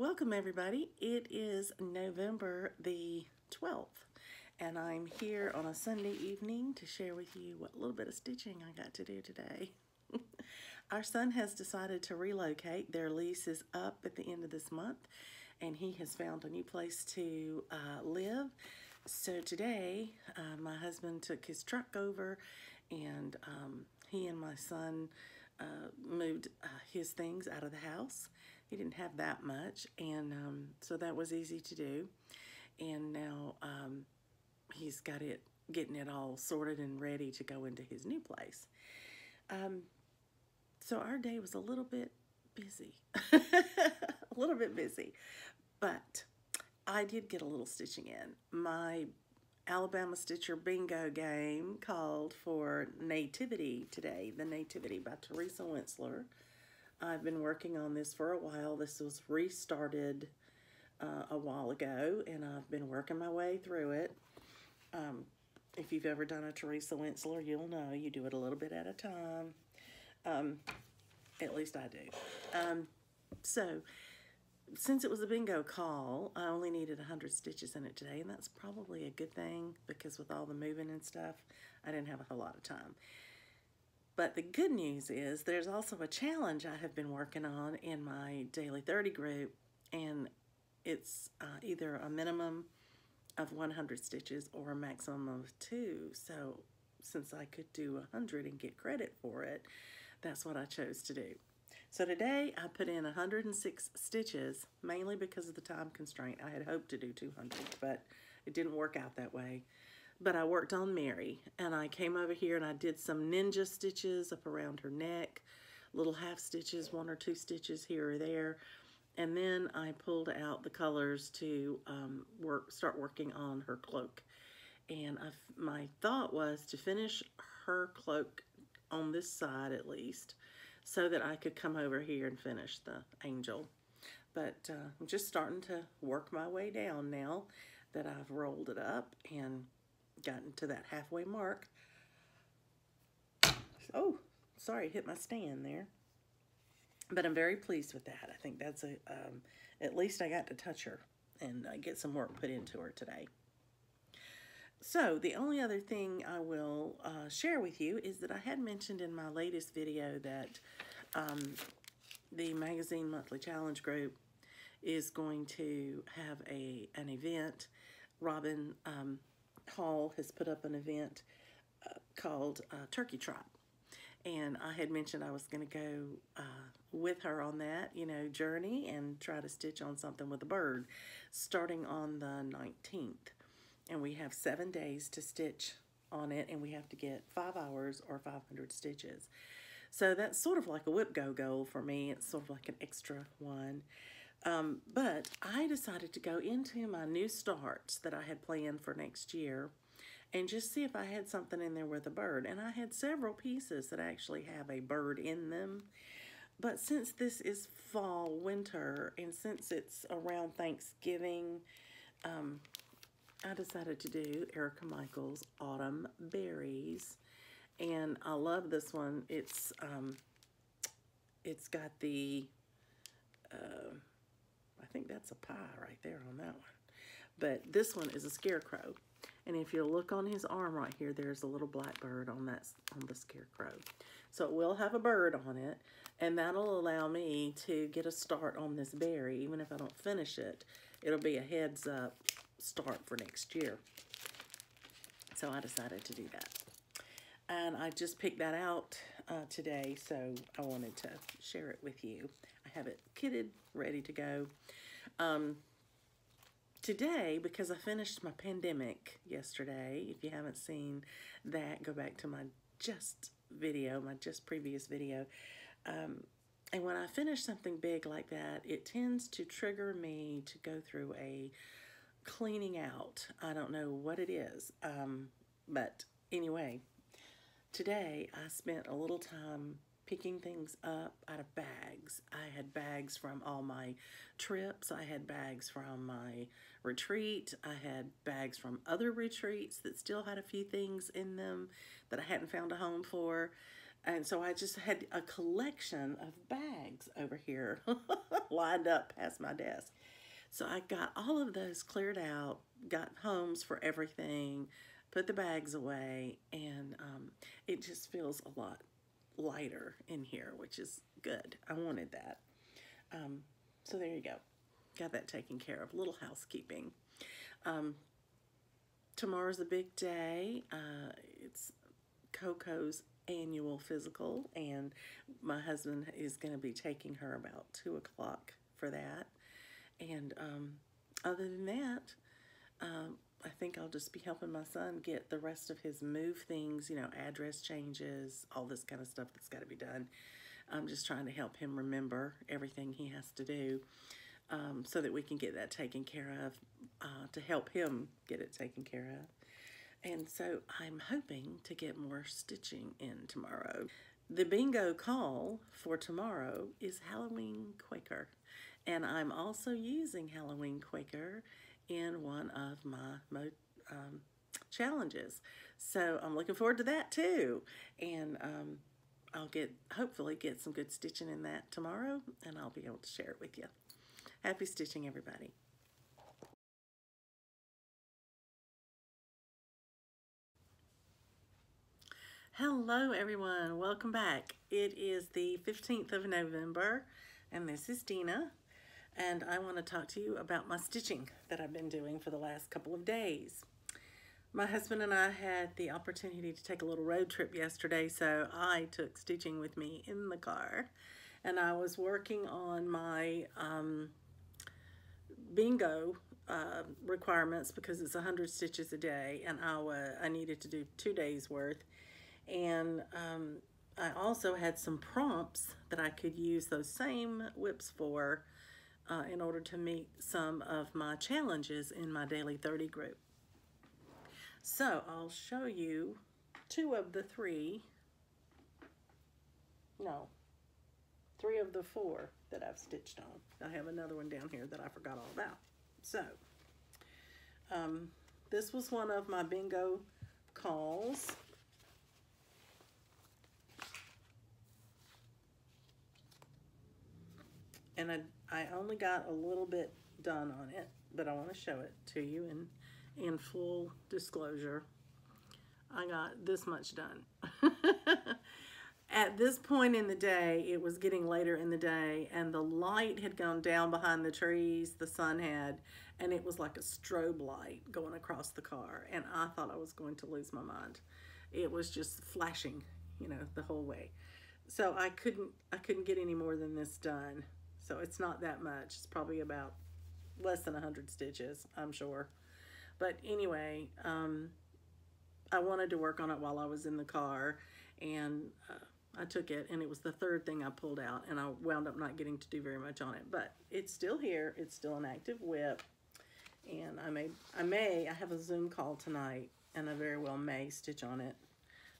Welcome everybody. It is November the 12th and I'm here on a Sunday evening to share with you what little bit of stitching I got to do today. Our son has decided to relocate. Their lease is up at the end of this month and he has found a new place to live. So today my husband took his truck over and he and my son moved his things out of the house. He didn't have that much, and so that was easy to do. And now he's got it, getting it all sorted and ready to go into his new place. So our day was a little bit busy, but I did get a little stitching in. My Alabama Stitcher bingo game called for Nativity today, the Nativity by Teresa Wentzler. I've been working on this for a while. This was restarted a while ago, and I've been working my way through it. If you've ever done a Teresa Wentzler, you'll know you do it a little bit at a time. At least I do. So, since it was a bingo call, I only needed 100 stitches in it today, and that's probably a good thing because with all the moving and stuff, I didn't have a whole lot of time. But the good news is there's also a challenge I have been working on in my Daily 30 group, and it's either a minimum of 100 stitches or a maximum of 2. So since I could do 100 and get credit for it, that's what I chose to do. So today I put in 106 stitches, mainly because of the time constraint. I had hoped to do 200, but it didn't work out that way. But I worked on Mary, and I came over here and I did some ninja stitches up around her neck, little half stitches, 1 or 2 stitches here or there, and then I pulled out the colors to start working on her cloak. And my thought was to finish her cloak on this side at least, so that I could come over here and finish the angel. But I'm just starting to work my way down now that I've rolled it up and gotten to that halfway mark. Oh, sorry, hit my stand there. But I'm very pleased with that. I think that's a, at least I got to touch her and get some work put into her today. So the only other thing I will share with you is that I had mentioned in my latest video that the Magazine Monthly Challenge group is going to have an event. Robin Hall has put up an event called Turkey Trot, and I had mentioned I was going to go with her on that, you know, journey and try to stitch on something with a bird starting on the 19th. And we have 7 days to stitch on it, and we have to get 5 hours or 500 stitches. So that's sort of like a whip-go goal for me. It's sort of like an extra one. But I decided to go into my new starts that I had planned for next year and just see if I had something in there with a bird. And I had several pieces that actually have a bird in them. But since this is fall, winter, and since it's around Thanksgiving, I decided to do Erica Michaels' Autumn Berries. And I love this one. It's got the... I think that's a pie right there on that one. But this one is a scarecrow. And if you look on his arm right here, there's a little black bird on the scarecrow. So it will have a bird on it. And that'll allow me to get a start on this berry. Even if I don't finish it, it'll be a heads up start for next year. So I decided to do that. And I just picked that out today, so I wanted to share it with you. Have it kitted, ready to go. Today, because I finished my pandemic yesterday, if you haven't seen that, go back to my previous video. And when I finish something big like that, it tends to trigger me to go through a cleaning out. I don't know what it is, but anyway, today I spent a little time picking things up out of bags. I had bags from all my trips. I had bags from my retreat. I had bags from other retreats that still had a few things in them that I hadn't found a home for. And so I just had a collection of bags over here lined up past my desk. So I got all of those cleared out, got homes for everything, put the bags away, and it just feels a lot lighter in here, which is good. I wanted that. So there you go. Got that taken care of. Little housekeeping. Tomorrow's a big day. It's Coco's annual physical, and my husband is going to be taking her about 2 o'clock for that. And other than that, I think I'll just be helping my son get the rest of his move things, you know, address changes, all this kind of stuff that's got to be done. I'm just trying to help him remember everything he has to do, so that we can get that taken care of, to help him get it taken care of. And so I'm hoping to get more stitching in tomorrow. The bingo call for tomorrow is Halloween Quaker. And I'm also using Halloween Quaker in one of my challenges. So I'm looking forward to that too. And I'll hopefully get some good stitching in that tomorrow, and I'll be able to share it with you. Happy stitching, everybody. Hello everyone, welcome back. It is the 15th of November, and this is Dena, and I want to talk to you about my stitching that I've been doing for the last couple of days. My husband and I had the opportunity to take a little road trip yesterday, so I took stitching with me in the car, and I was working on my bingo requirements, because it's 100 stitches a day, and I needed to do 2 days worth. And I also had some prompts that I could use those same whips for in order to meet some of my challenges in my Daily 30 group. So I'll show you three of the four that I've stitched on. I have another one down here that I forgot all about. So this was one of my bingo calls. And I only got a little bit done on it, but I want to show it to you in full disclosure. I got this much done. At this point in the day, it was getting later in the day, and the light had gone down behind the trees, the sun had, and it was like a strobe light going across the car, and I thought I was going to lose my mind. It was just flashing, you know, the whole way. So I couldn't get any more than this done. So it's not that much. It's probably about less than 100 stitches, I'm sure. But anyway, I wanted to work on it while I was in the car, and I took it, and it was the third thing I pulled out, and I wound up not getting to do very much on it. But it's still here. It's still an active whip, and I have a Zoom call tonight, and I very well may stitch on it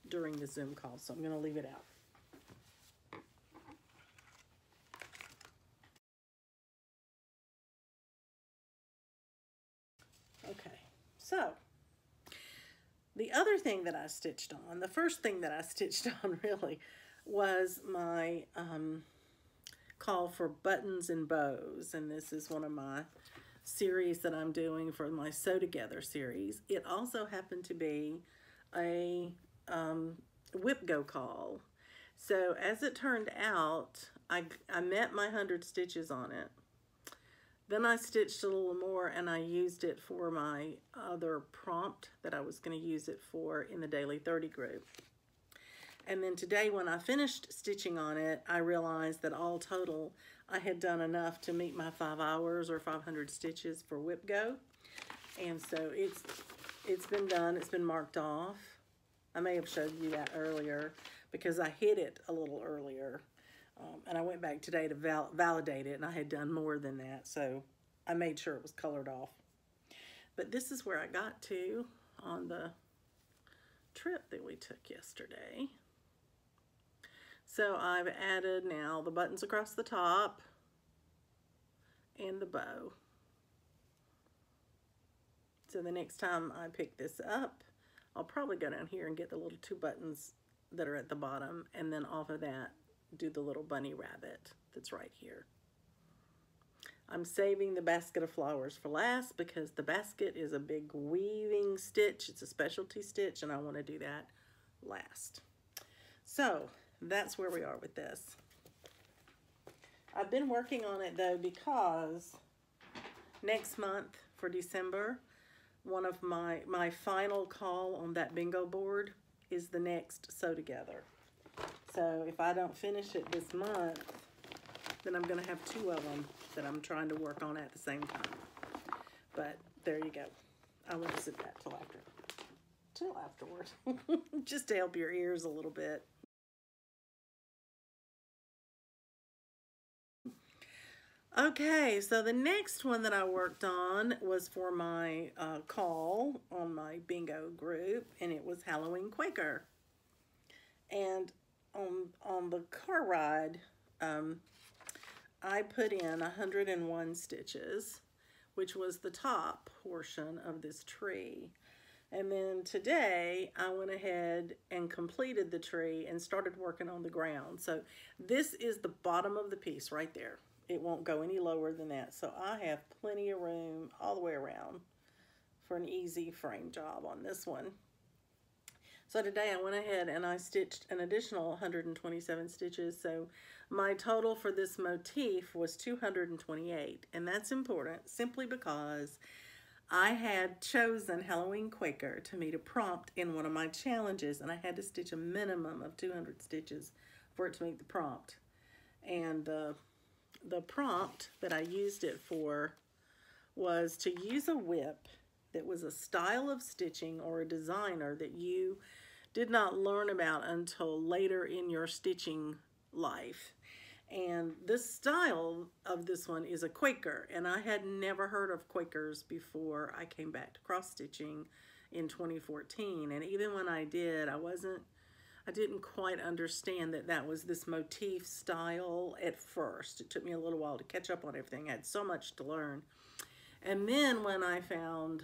during the Zoom call, so I'm going to leave it out. So, the other thing that I stitched on, the first thing that I stitched on really, was my call for Buttons and Bows. And this is one of my series that I'm doing for my Sew Together series. It also happened to be a whip go call. So, as it turned out, I met my 100 stitches on it. Then I stitched a little more, and I used it for my other prompt that I was going to use it for in the Daily 30 group. And then today when I finished stitching on it, I realized that all total I had done enough to meet my 5 hours or 500 stitches for Whip Go. And so it's been done. It's been marked off. I may have showed you that earlier because I hid it a little earlier. And I went back today to validate it, and I had done more than that, so I made sure it was colored off. But this is where I got to on the trip that we took yesterday. So I've added now the buttons across the top and the bow. So the next time I pick this up, I'll probably go down here and get the little two buttons that are at the bottom, and then off of that do the little bunny rabbit that's right here. I'm saving the basket of flowers for last because the basket is a big weaving stitch. It's a specialty stitch and I want to do that last. So that's where we are with this. I've been working on it though because next month for December, one of my final call on that bingo board is the next sew together. So if I don't finish it this month, then I'm gonna have two of them that I'm trying to work on at the same time. But there you go. I won't sit that till afterward. Just to help your ears a little bit. Okay, so the next one that I worked on was for my call on my bingo group, and it was Halloween Quaker. And on the car ride, I put in 101 stitches, which was the top portion of this tree. And then today I went ahead and completed the tree and started working on the ground. So this is the bottom of the piece right there. It won't go any lower than that. So I have plenty of room all the way around for an easy frame job on this one. So today I went ahead and I stitched an additional 127 stitches. So my total for this motif was 228. And that's important simply because I had chosen Halloween Quaker to meet a prompt in one of my challenges. And I had to stitch a minimum of 200 stitches for it to meet the prompt. And the prompt that I used it for was to use a whip that was a style of stitching or a designer that you did not learn about until later in your stitching life. And this style of this one is a Quaker, and I had never heard of Quakers before I came back to cross-stitching in 2014. And even when I did, I didn't quite understand that that was this motif style at first. It took me a little while to catch up on everything. I had so much to learn. And then when I found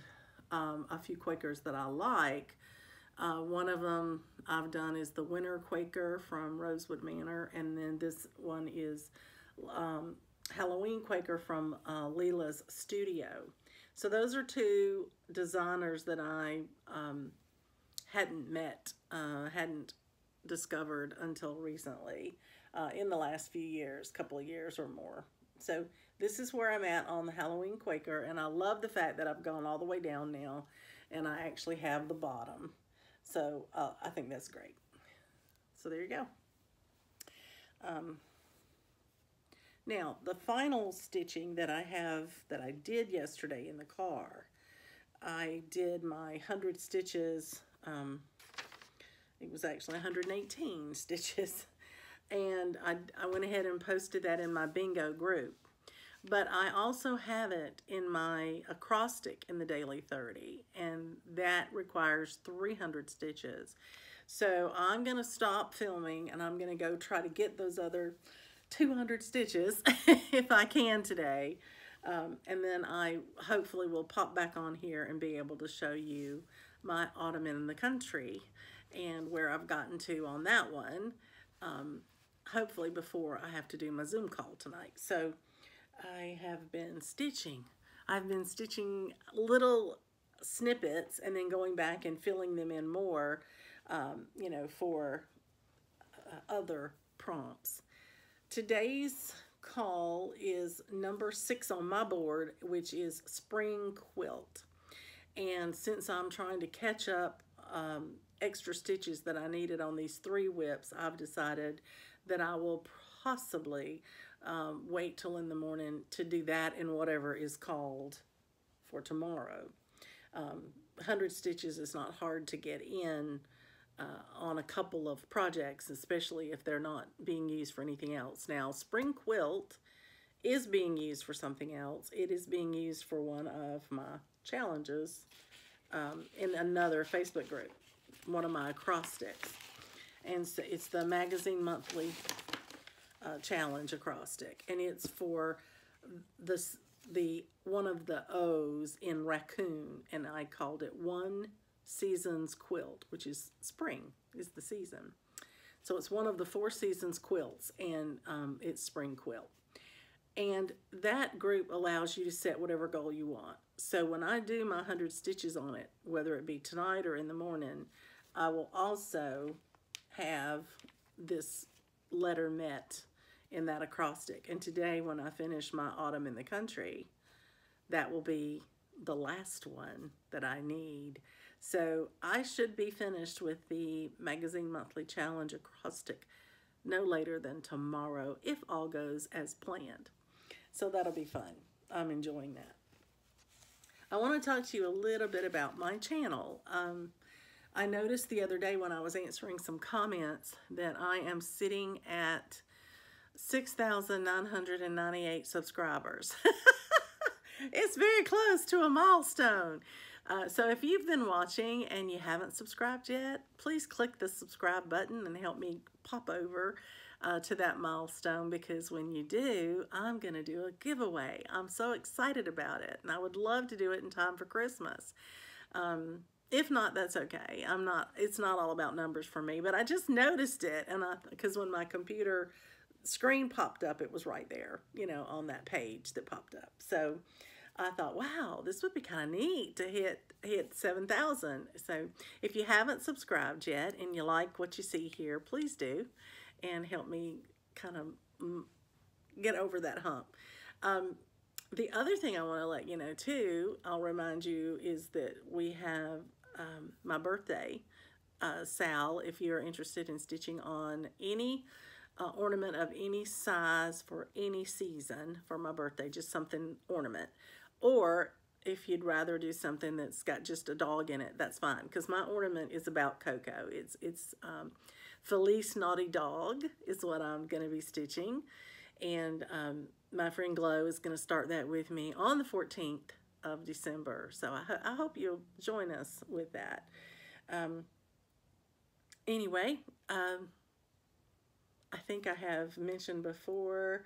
a few Quakers that I like, one of them I've done is the Winter Quaker from Rosewood Manor. And then this one is Halloween Quaker from Lila's Studio. So those are two designers that I hadn't discovered until recently, in the last few years, couple of years or more. So this is where I'm at on the Halloween Quaker, and I love the fact that I've gone all the way down now and I actually have the bottom. So I think that's great. So there you go. Now the final stitching that I have that I did yesterday in the car, I did my 100 stitches. It was actually 118 stitches, and I went ahead and posted that in my bingo group. But I also have it in my acrostic in the Daily 30, and that requires 300 stitches. So I'm going to stop filming, and I'm going to go try to get those other 200 stitches if I can today. And then I hopefully will pop back on here and be able to show you my Autumn in the Country and where I've gotten to on that one, hopefully before I have to do my Zoom call tonight. So I have been stitching. I've been stitching little snippets and then going back and filling them in more, you know, for other prompts. Today's call is number 6 on my board, which is Spring Quilt. And since I'm trying to catch up extra stitches that I needed on these 3 whips, I've decided that I will possibly wait till in the morning to do that in whatever is called for tomorrow. 100 stitches is not hard to get in on a couple of projects, especially if they're not being used for anything else. Now, Spring Quilt is being used for something else. It is being used for one of my challenges in another Facebook group, one of my acrostics. And so it's the magazine monthly challenge acrostic, and it's for the one of the O's in raccoon, and I called it One Season's Quilt, which is spring is the season. So it's one of the Four Seasons quilts, and it's Spring Quilt. And that group allows you to set whatever goal you want. So when I do my 100 stitches on it, whether it be tonight or in the morning, I will also have this lettermet in that acrostic. And today when I finish my Autumn in the Country, that will be the last one that I need. So I should be finished with the Magazine Monthly Challenge acrostic no later than tomorrow, if all goes as planned. So that'll be fun. I'm enjoying that. I want to talk to you a little bit about my channel. I noticed the other day when I was answering some comments that I am sitting at 6,998 subscribers. It's very close to a milestone. So if you've been watching and you haven't subscribed yet, please click the subscribe button and help me pop over to that milestone, because when you do, I'm going to do a giveaway. I'm so excited about it, and I would love to do it in time for Christmas. If not, that's okay. It's not all about numbers for me, but I just noticed it, and because when my computer screen popped up, it was right there, you know, on that page that popped up. So I thought, wow, this would be kind of neat to hit 7,000. So if you haven't subscribed yet and you like what you see here, please do, and help me kind of get over that hump. The other thing I want to let you know too, I'll remind you, is that we have my birthday sale. If you're interested in stitching on any ornament of any size for any season for my birthday, just something ornament, or if you'd rather do something that's got just a dog in it, that's fine, because my ornament is about Coco. It's Felice Naughty Dog is what I'm going to be stitching, and my friend Glow is going to start that with me on the 14th of December, so I hope you'll join us with that. Anyway, I think I have mentioned before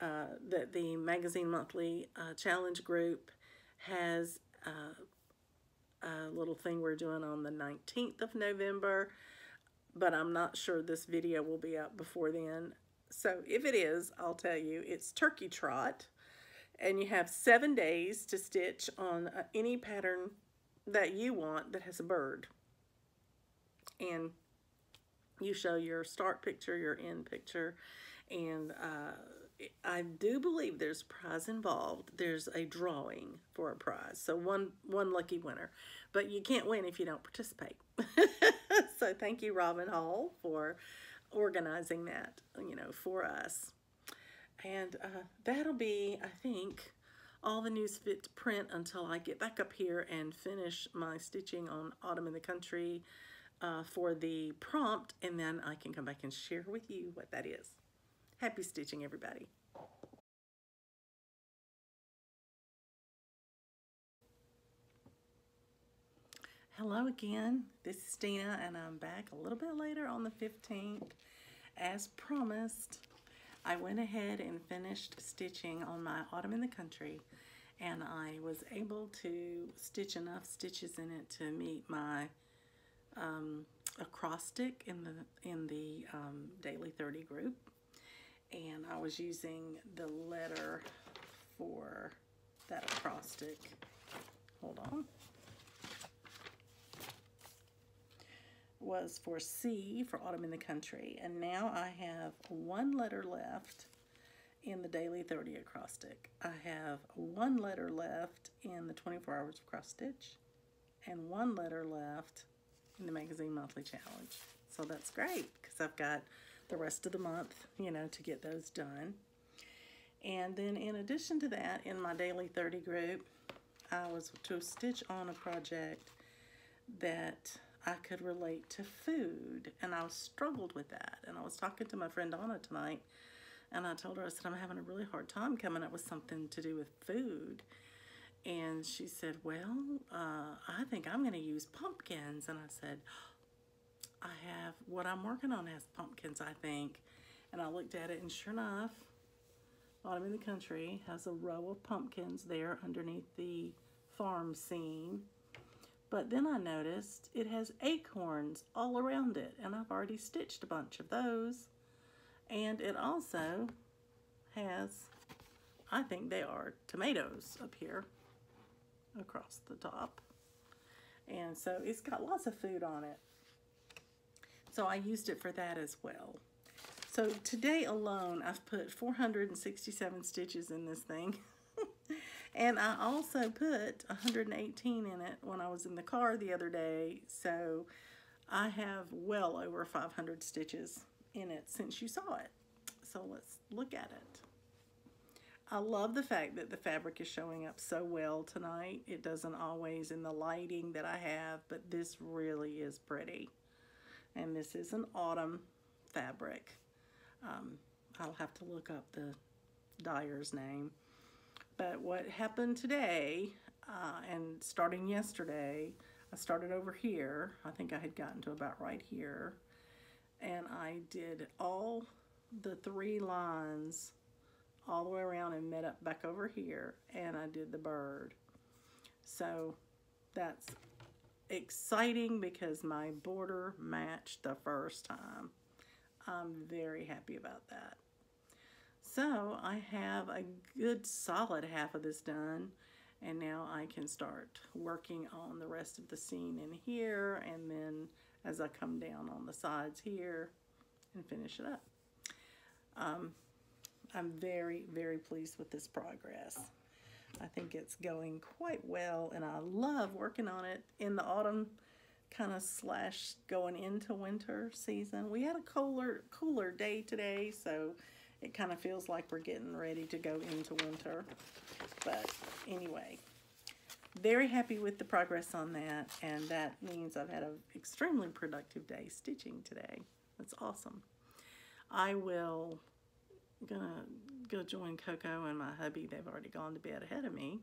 that the Magazine Monthly Challenge group has a little thing we're doing on the 19th of November, but I'm not sure this video will be up before then. So if it is, I'll tell you, it's Turkey Trot, and you have 7 days to stitch on any pattern that you want that has a bird. And you show your start picture, your end picture, and I do believe there's prize involved. There's a drawing for a prize, so one lucky winner. But you can't win if you don't participate. So thank you, Robin Hall, for organizing that, you know, for us. And that'll be, I think, all the news fit to print until I get back up here and finish my stitching on Autumn in the Country for the prompt, and then I can come back and share with you what that is. Happy stitching, everybody. Hello again, this is Dena, and I'm back a little bit later on the 15th. As promised, I went ahead and finished stitching on my Autumn in the Country, and I was able to stitch enough stitches in it to meet my acrostic in the Daily 30 group, and I was using the letter for that acrostic. Hold on, was for C for Autumn in the Country, and now I have one letter left in the Daily 30 acrostic. I have one letter left in the 24 hours of cross stitch, and one letter left in the Magazine Monthly Challenge. So that's great, because I've got the rest of the month, you know, to get those done. And then in addition to that, in my Daily 30 group, I was to stitch on a project that I could relate to food, and I struggled with that. And I was talking to my friend Donna tonight, and I told her, I said, I'm having a really hard time coming up with something to do with food. And she said, well, I think I'm going to use pumpkins. And I said, I have, what I'm working on has pumpkins, I think. And I looked at it, and sure enough, Autumn in the Country has a row of pumpkins there underneath the farm scene But then I noticed it has acorns all around it, and I've already stitched a bunch of those. And it also has, I think they are tomatoes up here across the top. And so it's got lots of food on it. So I used it for that as well. So today alone, I've put 467 stitches in this thing. And I also put 118 in it when I was in the car the other day. So I have well over 500 stitches in it since you saw it. So let's look at it. I love the fact that the fabric is showing up so well tonight. It doesn't always in the lighting that I have, but this really is pretty. And this is an autumn fabric. I'll have to look up the dyer's name. But what happened today, and starting yesterday, I started over here. I think I had gotten to about right here. And I did all the three lines all the way around and met up back over here. And I did the bird. So that's exciting because my border matched the first time. I'm very happy about that. So I have a good solid half of this done, and now I can start working on the rest of the scene in here, and then as I come down on the sides here and finish it up. I'm very, very pleased with this progress. I think it's going quite well, and I love working on it in the autumn kind of slash going into winter season. We had a cooler day today, so it kind of feels like we're getting ready to go into winter. But anyway, very happy with the progress on that. And that means I've had an extremely productive day stitching today. That's awesome. I will go join Coco and my hubby. They've already gone to bed ahead of me.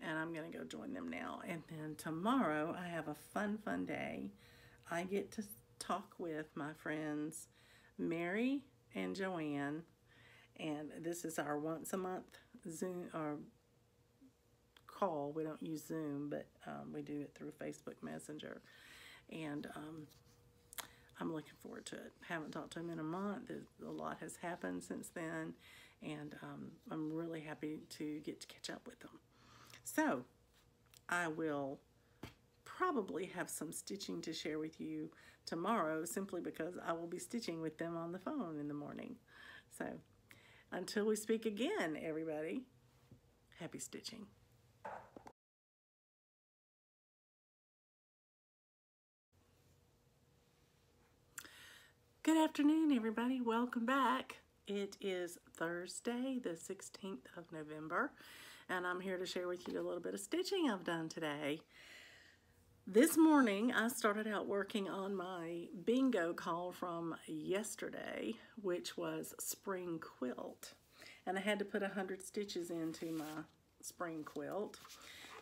And I'm going to go join them now. And then tomorrow I have a fun day. I get to talk with my friends Mary and Joanne, and this is our once a month Zoom or call. We don't use Zoom, but we do it through Facebook Messenger, and I'm looking forward to it. Haven't talked to him in a month. A lot has happened since then, and I'm really happy to get to catch up with them. So I will probably have some stitching to share with you tomorrow, simply because I will be stitching with them on the phone in the morning. So until we speak again, everybody, happy stitching. Good afternoon, everybody. Welcome back. It is Thursday, the 16th of November, and I'm here to share with you a little bit of stitching I've done today. This morning, I started out working on my bingo call from yesterday, which was Spring Quilt. And I had to put 100 stitches into my Spring Quilt.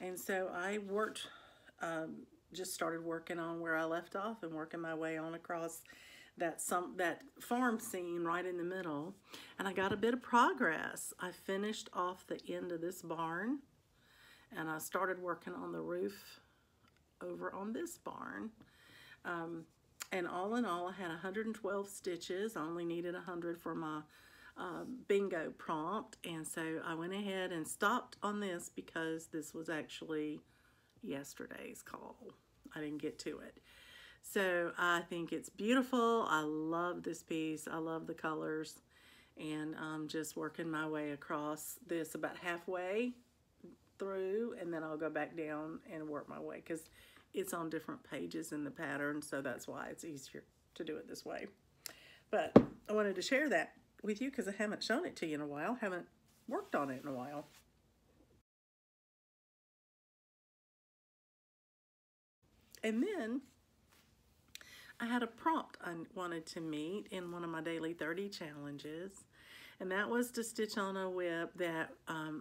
And so I worked, just started working on where I left off and working my way on across that farm scene right in the middle. And I got a bit of progress. I finished off the end of this barn, and I started working on the roof over on this barn, and all in all I had 112 stitches. I only needed 100 for my bingo prompt, and so I went ahead and stopped on this because this was actually yesterday's call. I didn't get to it. So I think it's beautiful. I love this piece. I love the colors, and I'm just working my way across this about halfway through, and then I'll go back down and work my way because it's on different pages in the pattern, so that's why it's easier to do it this way. But I wanted to share that with you because I haven't shown it to you in a while, haven't worked on it in a while. And then I had a prompt I wanted to meet in one of my daily 30 challenges, and that was to stitch on a whip that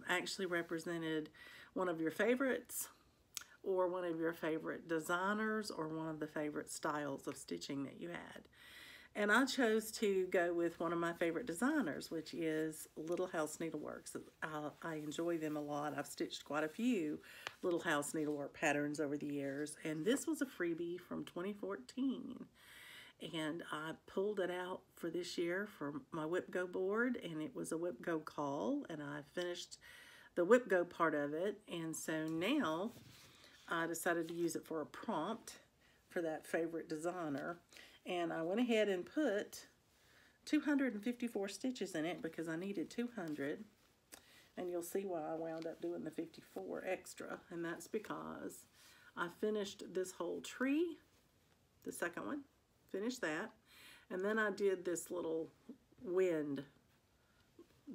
actually represented one of your favorites or one of your favorite designers or one of the favorite styles of stitching that you had. And I chose to go with one of my favorite designers, which is Little House Needleworks. I enjoy them a lot. I've stitched quite a few Little House Needlework patterns over the years. And this was a freebie from 2014. And I pulled it out for this year for my Whip-Go board, and it was a Whip-Go call, and I finished the Whip-Go part of it. And so now I decided to use it for a prompt for that favorite designer. And I went ahead and put 254 stitches in it because I needed 200. And you'll see why I wound up doing the 54 extra. And that's because I finished this whole tree, the second one, finished that. And then I did this little wind,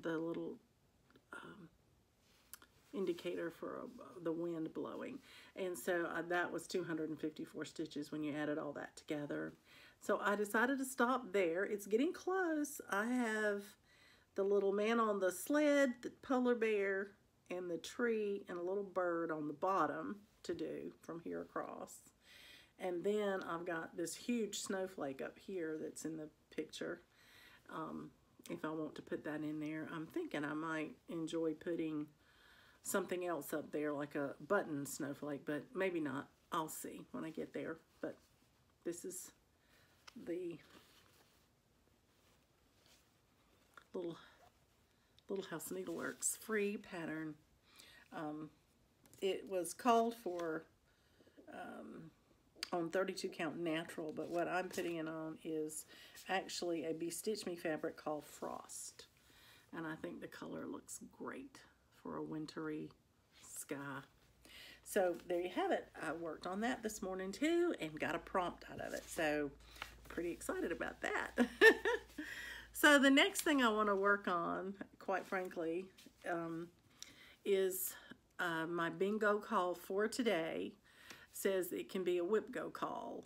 the little indicator for the wind blowing. And so that was 254 stitches when you added all that together. So I decided to stop there. It's getting close. I have the little man on the sled, the polar bear, and the tree, and a little bird on the bottom to do from here across. And then I've got this huge snowflake up here that's in the picture. If I want to put that in there, I'm thinking I might enjoy putting something else up there, like a button snowflake, but maybe not. I'll see when I get there. But this is the Little House Needleworks free pattern. It was called for on 32 count natural, but what I'm putting it on is actually a Be Stitch Me fabric called Frost, and I think the color looks great for a wintry sky. So there you have it. I worked on that this morning too and got a prompt out of it, so pretty excited about that. So the next thing I want to work on, quite frankly, is my bingo call for today. Says it can be a Whip-Go call,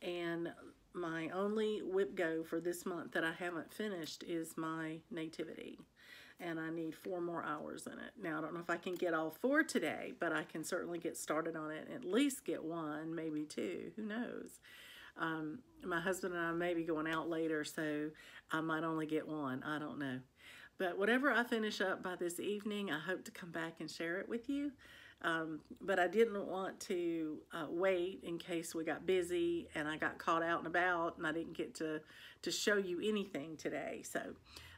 and my only Whip-Go for this month that I haven't finished is my Nativity, and I need 4 more hours in it. Now I don't know if I can get all 4 today, but I can certainly get started on it and at least get 1, maybe 2, who knows. My husband and I may be going out later, so I might only get 1, I don't know. But whatever I finish up by this evening, I hope to come back and share it with you. But I didn't want to wait in case we got busy and I got caught out and about and I didn't get to show you anything today. So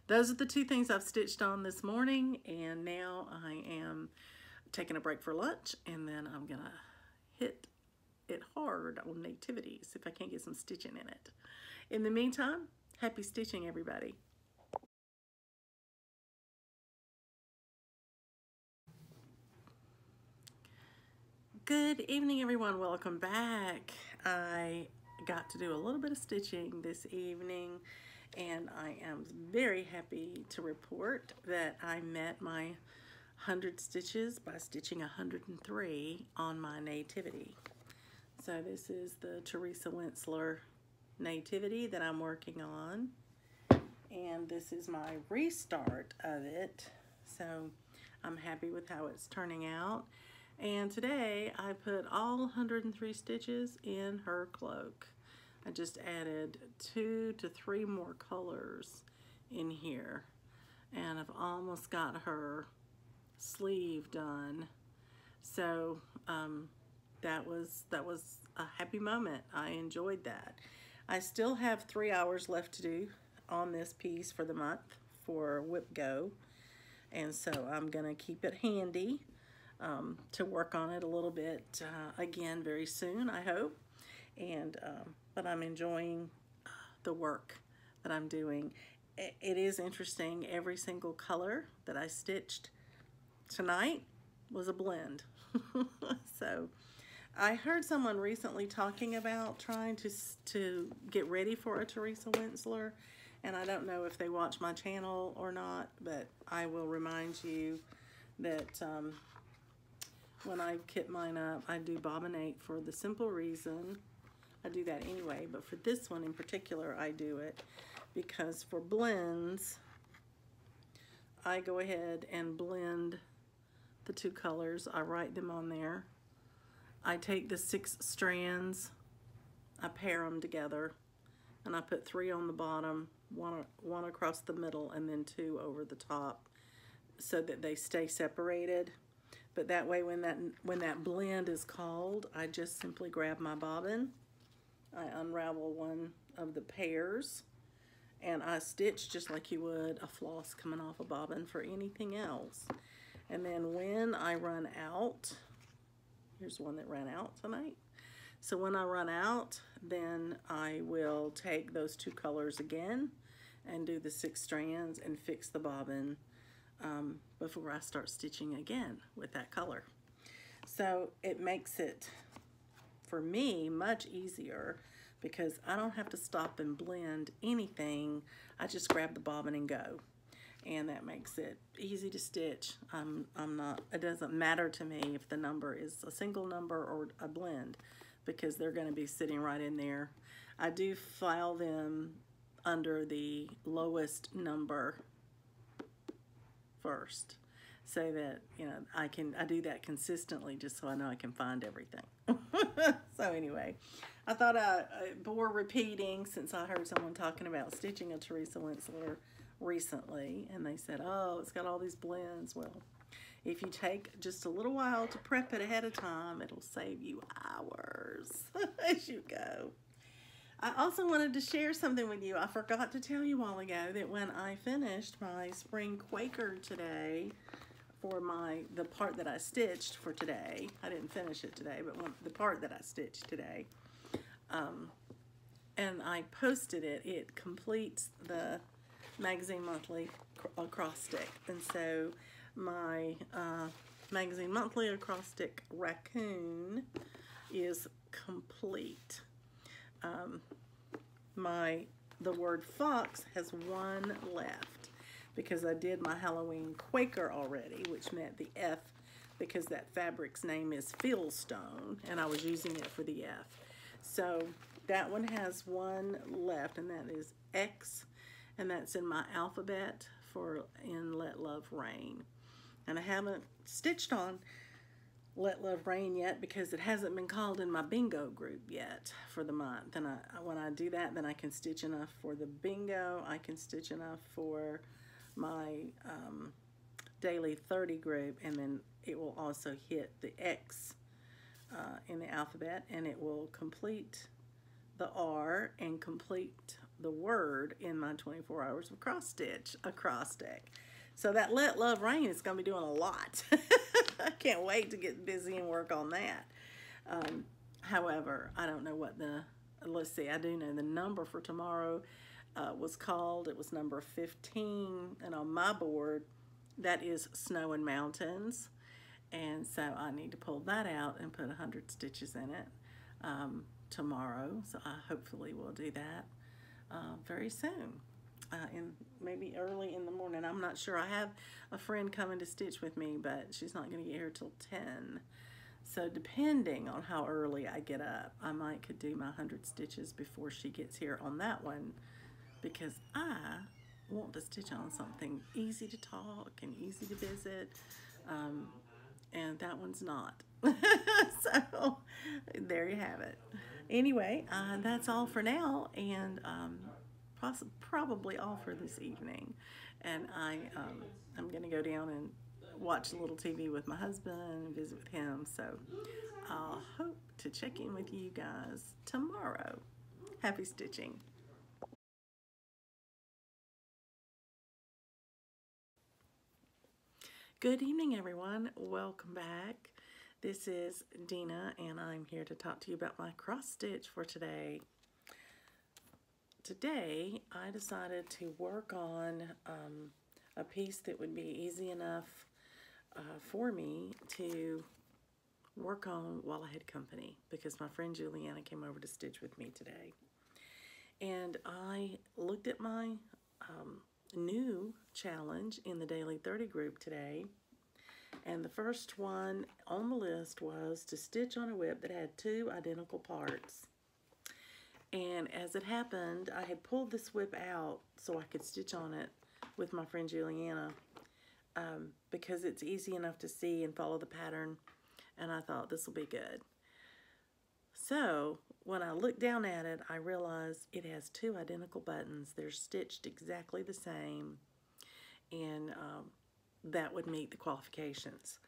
those are the 2 things I've stitched on this morning, and now I am taking a break for lunch, and then I'm gonna hit it hard on nativities if I can't get some stitching in it. In the meantime, happy stitching, everybody. Good evening, everyone. Welcome back. I got to do a little bit of stitching this evening, and I am very happy to report that I met my 100 stitches by stitching 103 on my Nativity. So this is the Teresa Wentzler Nativity that I'm working on, and this is my restart of it. So I'm happy with how it's turning out. And today I put all 103 stitches in her cloak. I just added 2 to 3 more colors in here, and I've almost got her sleeve done. So that was a happy moment. I enjoyed that. I still have 3 hours left to do on this piece for the month for Whip-Go, and so I'm gonna keep it handy to work on it a little bit again very soon, I hope. And but I'm enjoying the work that I'm doing. It is interesting. Every single color that I stitched tonight was a blend. So I heard someone recently talking about trying to get ready for a Teresa Wentzler, and I don't know if they watch my channel or not, but I will remind you that when I kit mine up, I do bobbinate for the simple reason. I do that anyway, but for this one in particular, I do it because for blends, I go ahead and blend the 2 colors. I write them on there. I take the 6 strands, I pair them together, and I put 3 on the bottom, one across the middle, and then 2 over the top so that they stay separated. But that way when that blend is called, I just simply grab my bobbin, I unravel one of the pairs, and I stitch just like you would a floss coming off a bobbin for anything else. And then when I run out, here's one that ran out tonight. So when I run out, then I will take those 2 colors again and do the 6 strands and fix the bobbin before I start stitching again with that color. So it makes it, for me, much easier because I don't have to stop and blend anything. I just grab the bobbin and go. And that makes it easy to stitch. It doesn't matter to me if the number is a single number or a blend because they're gonna be sitting right in there. I do file them under the lowest number first so that, you know, I do that consistently just so I know I can find everything. So anyway, I thought I bore repeating since I heard someone talking about stitching a Teresa Wentzler recently, and they said, oh, it's got all these blends. Well, if you take just a little while to prep it ahead of time, it'll save you hours as you go. I also wanted to share something with you. I forgot to tell you all ago that when I finished my Spring Quaker today for the part that I stitched for today, I didn't finish it today, but the part that I stitched today, and I posted it, it completes the Magazine Monthly acrostic. And so my Magazine Monthly acrostic raccoon is complete. The word fox has 1 left because I did my Halloween Quaker already, which meant the F because that fabric's name is Fieldstone, and I was using it for the F. So that one has 1 left, and that is X. And that's in my alphabet for in Let Love Rain. And I haven't stitched on Let Love Rain yet because it hasn't been called in my bingo group yet for the month. And when I do that, then I can stitch enough for the bingo. I can stitch enough for my daily 30 group. And then it will also hit the X in the alphabet. And it will complete the R and complete the word in my 24 hours of cross stitch acrostic. So that Let Love Rain is going to be doing a lot. I can't wait to get busy and work on that. However, I don't know what the, let's see, I do know the number for tomorrow was called. It was number 15, and on my board that is Snow and Mountains, and so I need to pull that out and put 100 stitches in it tomorrow. So I hopefully will do that very soon, and maybe early in the morning. I'm not sure. I have a friend coming to stitch with me, but she's not going to get here till 10. So depending on how early I get up, I could do my 100 stitches before she gets here on that one, because I want to stitch on something easy to talk and easy to visit, and that one's not. So there you have it. Anyway, that's all for now, and probably all for this evening. And I'm going to go down and watch a little TV with my husband and visit with him. So I'll hope to check in with you guys tomorrow. Happy stitching. Good evening, everyone. Welcome back. This is Dena, and I'm here to talk to you about my cross stitch for today. Today, I decided to work on a piece that would be easy enough for me to work on while I had company, because my friend Juliana came over to stitch with me today. And I looked at my new challenge in the Daily 30 group today. And the first one on the list was to stitch on a whip that had 2 identical parts. And as it happened, I had pulled this whip out so I could stitch on it with my friend Juliana because it's easy enough to see and follow the pattern. And I thought this will be good. So when I looked down at it, I realized it has two identical buttons. They're stitched exactly the same, and that would meet the qualifications.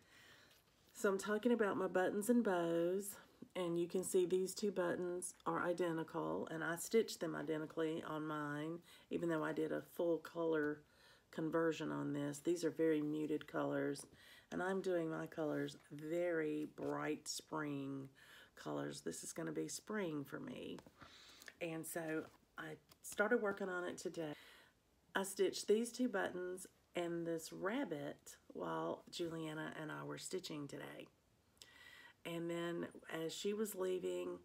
So I'm talking about my Buttons and Bows, and you can see these two buttons are identical, and I stitched them identically on mine, even though I did a full color conversion on this. These are very muted colors, and I'm doing my colors very bright spring colors. This is going to be spring for me. And so I started working on it today. I stitched these two buttons and this rabbit while Juliana and I were stitching today. And then as she was leaving,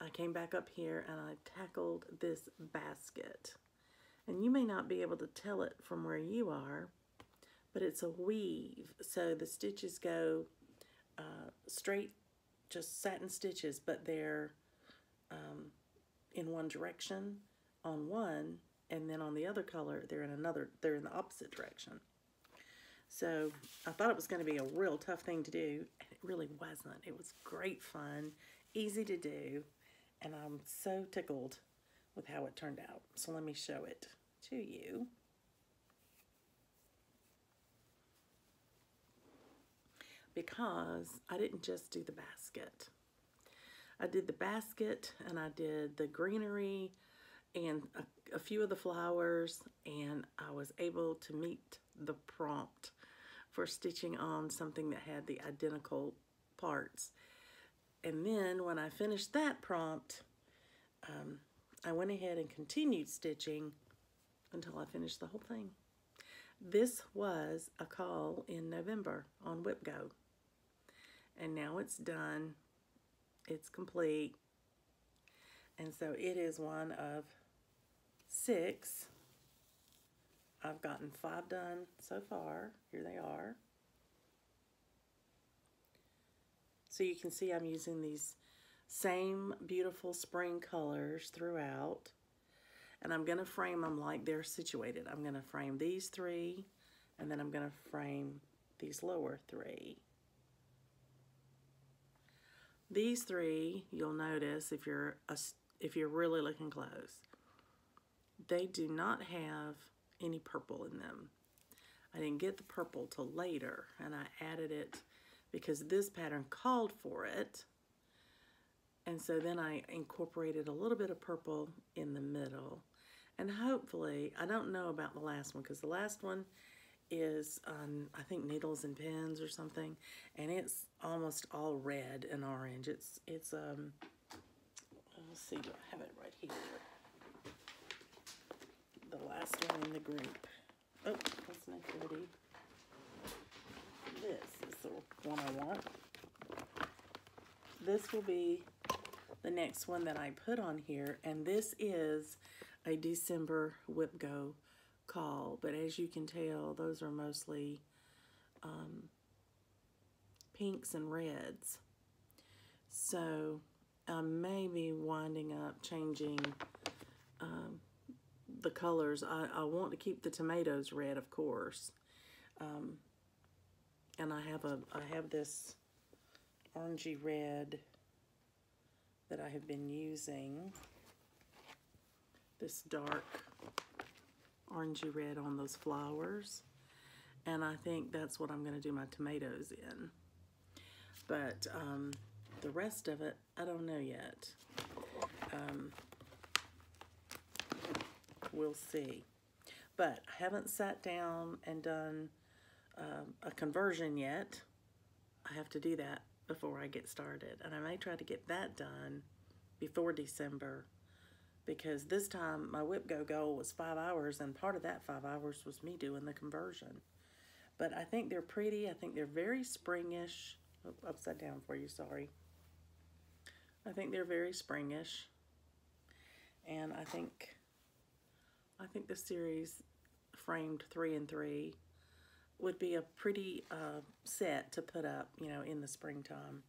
I came back up here and I tackled this basket. And you may not be able to tell it from where you are, but it's a weave. So the stitches go straight, just satin stitches, but they're in one direction on one, and then on the other color, they're in another, they're in the opposite direction. So I thought it was going to be a real tough thing to do, and it really wasn't. It was great fun, easy to do, and I'm so tickled with how it turned out. So let me show it to you. Because I didn't just do the basket. I did the basket, and I did the greenery and a few of the flowers, and I was able to meet the prompt for stitching on something that had the identical parts. And then when I finished that prompt, I went ahead and continued stitching until I finished the whole thing. This was a call in November on Whip Go. And now it's done, it's complete, and so it is one of 6. I've gotten 5 done so far. Here they are. So you can see I'm using these same beautiful spring colors throughout, and I'm gonna frame them like they're situated. I'm gonna frame these 3, and then I'm gonna frame these lower 3. These 3, you'll notice if you're really looking close, they do not have any purple in them. I didn't get the purple till later, and I added it because this pattern called for it. And so then I incorporated a little bit of purple in the middle. And hopefully, I don't know about the last one, because the last one is I think needles and pins or something, and it's almost all red and orange. It's let's see, do I have it right here? The last one in the group. Oh, that's Nativity. This is the one I want. This will be the next one that I put on here, and this is a December Whip Go call, but as you can tell, those are mostly pinks and reds. So I may be winding up changing the colors. I want to keep the tomatoes red, of course, and I have this orangey red that I have been using, this dark orangey red on those flowers, and I think that's what I'm going to do my tomatoes in. But the rest of it, I don't know yet. We'll see. But I haven't sat down and done a conversion yet. I have to do that before I get started, and I may try to get that done before December, because this time my Whip Go goal was 5 hours, and part of that 5 hours was me doing the conversion. But I think they're pretty. I think they're very springish. Oh, upside down for you, sorry. I think they're very springish, and I think the series framed 3 and 3 would be a pretty set to put up, you know, in the springtime.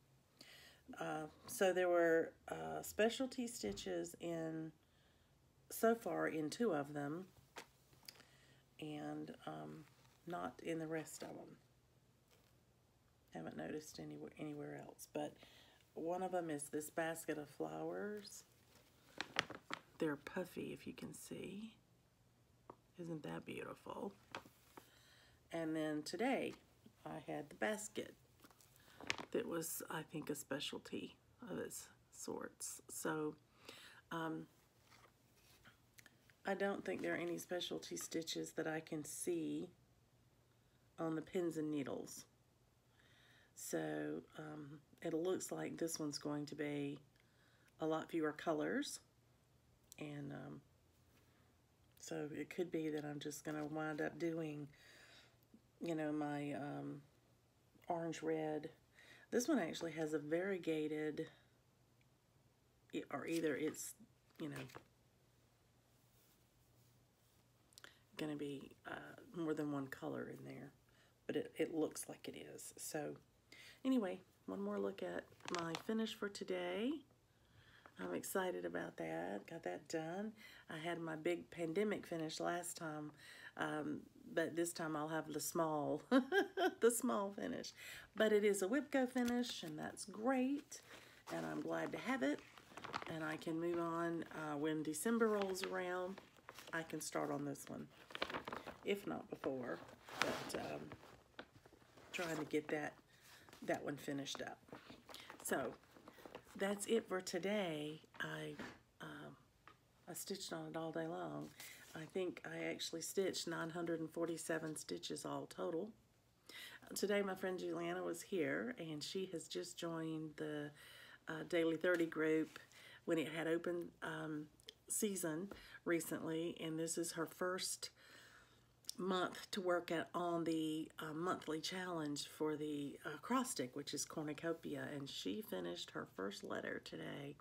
So there were specialty stitches in so far in 2 of them, and not in the rest of them. Haven't noticed anywhere else, but One of them is this basket of flowers. They're puffy, if you can see. Isn't that beautiful? And then today, I had the basket that was, I think, a specialty of its sorts. So, I don't think there are any specialty stitches that I can see on the pins and needles. So, it looks like this one's going to be a lot fewer colors. And so it could be that I'm just going to wind up doing, you know, my orange red. This one actually has a variegated, or either it's, you know, going to be more than one color in there, but it looks like it is. So anyway, one more look at my finish for today. I'm excited about that. Got that done. I had my big pandemic finish last time, but this time I'll have the small, the small finish. But it is a Whipco finish, and that's great, and I'm glad to have it. And I can move on when December rolls around. I can start on this one, if not before. But trying to get that one finished up. So. That's it for today. I stitched on it all day long. I think I actually stitched 947 stitches all total. Today my friend Juliana was here, and she has just joined the Daily 30 group when it had open season recently, and this is her first month to work at on the monthly challenge for the acrostic, which is Cornucopia, and she finished her first letter today,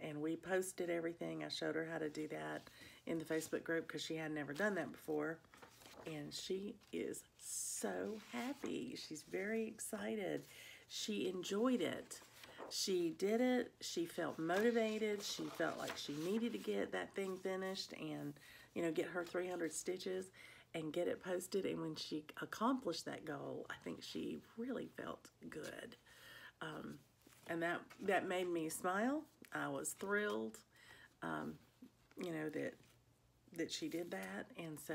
and we posted everything. I showed her how to do that in the Facebook group because she had never done that before, and she is so happy. She's very excited. She enjoyed it. She did it. She felt motivated. She felt like she needed to get that thing finished and, you know, get her 300 stitches and get it posted. And when she accomplished that goal, I think she really felt good. And that made me smile. I was thrilled, you know, that she did that. And so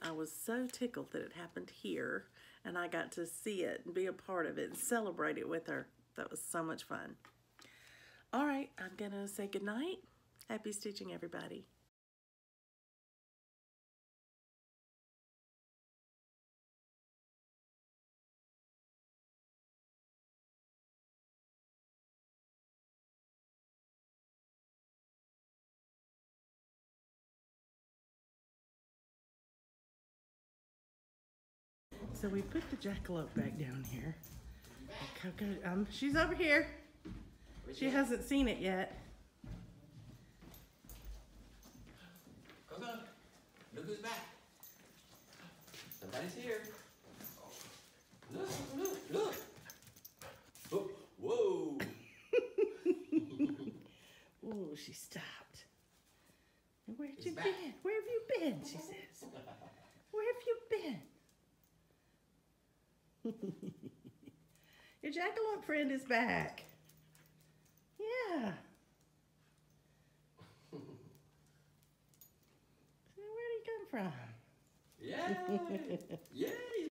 I was so tickled that it happened here, and I got to see it and be a part of it and celebrate it with her. That was so much fun. All right, I'm gonna say goodnight. Happy stitching, everybody. So we put the jackalope back down here. Coco, she's over here. She hasn't seen it yet. Coco, look who's back. Somebody's here. Look, look, look. Oh, whoa. Oh, she stopped. Where'd you been? Where have you been? She says. Where have you been? Your jackalope friend is back. Yeah. So where'd he come from? Yay! Yay!